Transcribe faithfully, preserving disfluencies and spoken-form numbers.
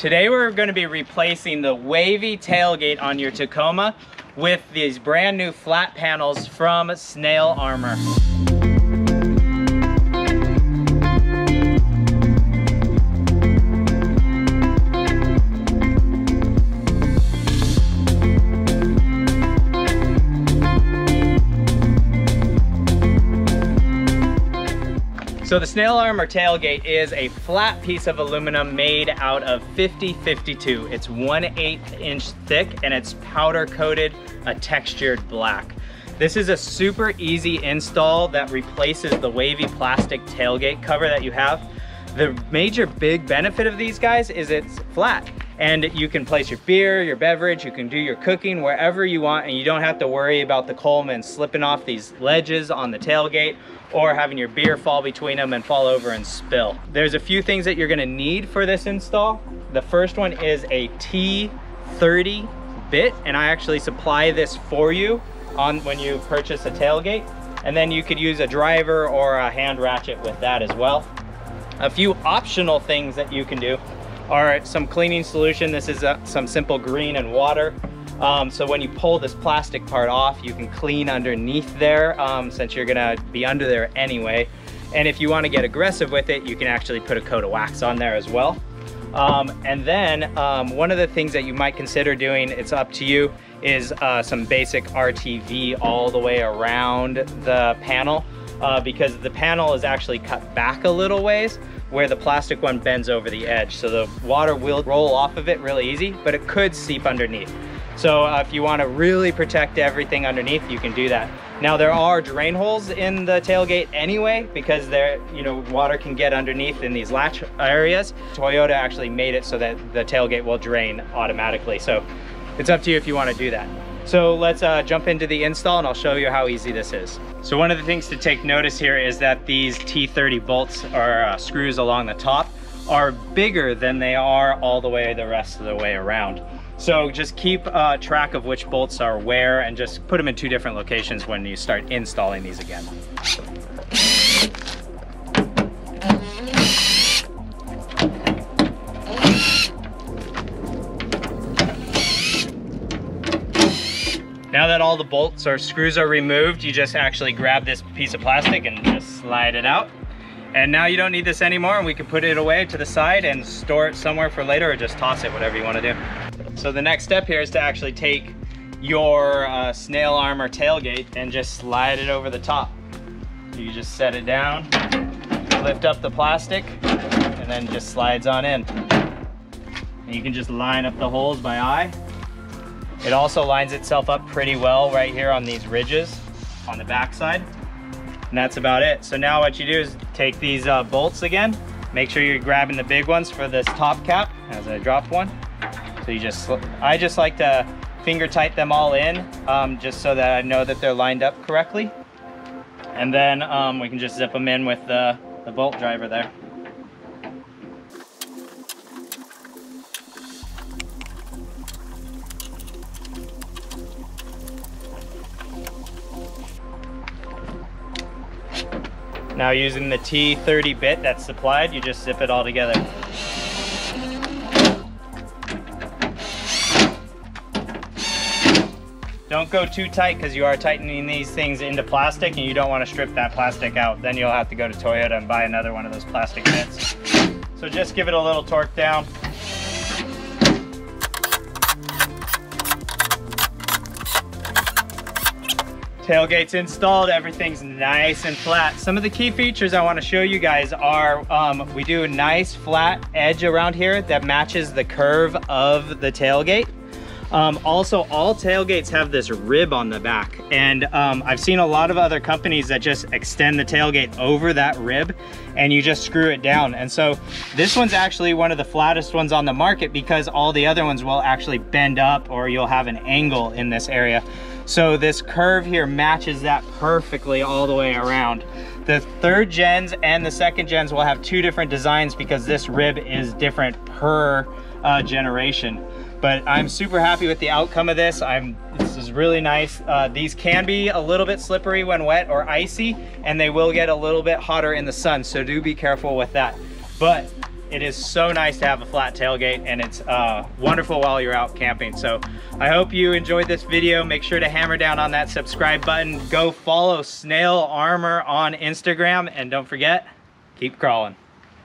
Today we're going to be replacing the wavy tailgate on your Tacoma with these brand new flat panels from Snail Armor. So the Snail Armor tailgate is a flat piece of aluminum made out of fifty fifty-two. It's one eighth inch thick and it's powder coated a textured black. This is a super easy install that replaces the wavy plastic tailgate cover that you have. The major big benefit of these guys is it's flat and you can place your beer, your beverage, you can do your cooking wherever you want, and you don't have to worry about the Coleman slipping off these ledges on the tailgate or having your beer fall between them and fall over and spill. There's a few things that you're gonna need for this install. The first one is a T thirty bit, and I actually supply this for you on when you purchase a tailgate. And then you could use a driver or a hand ratchet with that as well. A few optional things that you can do are some cleaning solution. This is a, some Simple Green and water. Um, so when you pull this plastic part off, you can clean underneath there um, since you're gonna be under there anyway. And if you wanna get aggressive with it, you can actually put a coat of wax on there as well. Um, and then um, one of the things that you might consider doing, it's up to you, is uh, some basic R T V all the way around the panel uh, because the panel is actually cut back a little ways where the plastic one bends over the edge. So the water will roll off of it really easy, but it could seep underneath. So uh, if you want to really protect everything underneath, you can do that. Now there are drain holes in the tailgate anyway, because there, you know, water can get underneath in these latch areas. Toyota actually made it so that the tailgate will drain automatically. So it's up to you if you want to do that. So let's uh, jump into the install and I'll show you how easy this is. So one of the things to take notice here is that these T thirty bolts or uh, screws along the top are bigger than they are all the way the rest of the way around. So just keep uh, track of which bolts are where and just put them in two different locations when you start installing these again. Now that all the bolts or screws are removed, you just actually grab this piece of plastic and just slide it out. And now you don't need this anymore and we can put it away to the side and store it somewhere for later or just toss it, whatever you want to do. So the next step here is to actually take your uh, Snail Armor tailgate and just slide it over the top. You just set it down, lift up the plastic, and then just slides on in. And you can just line up the holes by eye. It also lines itself up pretty well right here on these ridges on the backside. And that's about it. So now what you do is take these uh, bolts again, make sure you're grabbing the big ones for this top cap as I drop one. So you just, I just like to finger tight them all in um, just so that I know that they're lined up correctly. And then um, we can just zip them in with the, the bolt driver there. Now using the T thirty bit that's supplied, you just zip it all together. Don't go too tight because you are tightening these things into plastic and you don't want to strip that plastic out. Then you'll have to go to Toyota and buy another one of those plastic bits. So just give it a little torque down. Tailgate's installed, everything's nice and flat. Some of the key features I want to show you guys are um, we do a nice flat edge around here that matches the curve of the tailgate. Um, also, all tailgates have this rib on the back, and um, I've seen a lot of other companies that just extend the tailgate over that rib and you just screw it down. And so this one's actually one of the flattest ones on the market because all the other ones will actually bend up or you'll have an angle in this area. So this curve here matches that perfectly all the way around. The third gens and the second gens will have two different designs because this rib is different per uh, generation. But I'm super happy with the outcome of this. I'm, this is really nice. Uh, these can be a little bit slippery when wet or icy, and they will get a little bit hotter in the sun, so do be careful with that. But It is so nice to have a flat tailgate, and it's uh, wonderful while you're out camping. So I hope you enjoyed this video. Make sure to hammer down on that subscribe button. Go follow Snail Armor on Instagram, and don't forget, keep crawling.